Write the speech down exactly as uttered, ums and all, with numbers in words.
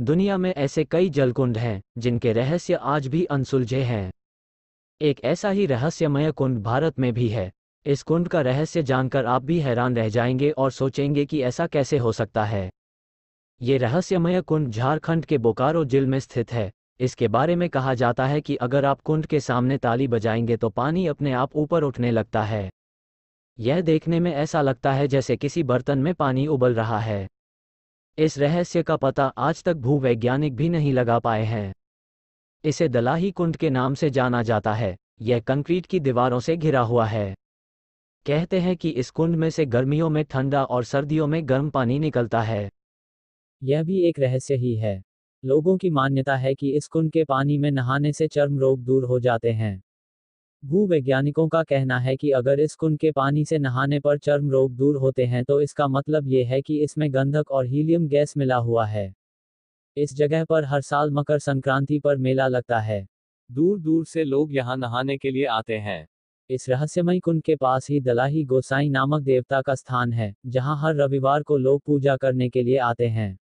दुनिया में ऐसे कई जलकुंड हैं जिनके रहस्य आज भी अनसुलझे हैं। एक ऐसा ही रहस्यमय कुंड भारत में भी है। इस कुंड का रहस्य जानकर आप भी हैरान रह जाएंगे और सोचेंगे कि ऐसा कैसे हो सकता है। ये रहस्यमय कुंड झारखंड के बोकारो जिले में स्थित है। इसके बारे में कहा जाता है कि अगर आप कुंड के सामने ताली बजाएंगे तो पानी अपने आप ऊपर उठने लगता है। यह देखने में ऐसा लगता है जैसे किसी बर्तन में पानी उबल रहा है। इस रहस्य का पता आज तक भूवैज्ञानिक भी नहीं लगा पाए हैं। इसे दलाही कुंड के नाम से जाना जाता है। यह कंक्रीट की दीवारों से घिरा हुआ है। कहते हैं कि इस कुंड में से गर्मियों में ठंडा और सर्दियों में गर्म पानी निकलता है। यह भी एक रहस्य ही है। लोगों की मान्यता है कि इस कुंड के पानी में नहाने से चर्म रोग दूर हो जाते हैं। भूवैज्ञानिकों का कहना है कि अगर इस कुंड के पानी से नहाने पर चर्म रोग दूर होते हैं तो इसका मतलब ये है कि इसमें गंधक और हीलियम गैस मिला हुआ है। इस जगह पर हर साल मकर संक्रांति पर मेला लगता है। दूर दूर से लोग यहाँ नहाने के लिए आते हैं। इस रहस्यमय कुंड के पास ही दलाही गोसाई नामक देवता का स्थान है, जहाँ हर रविवार को लोग पूजा करने के लिए आते हैं।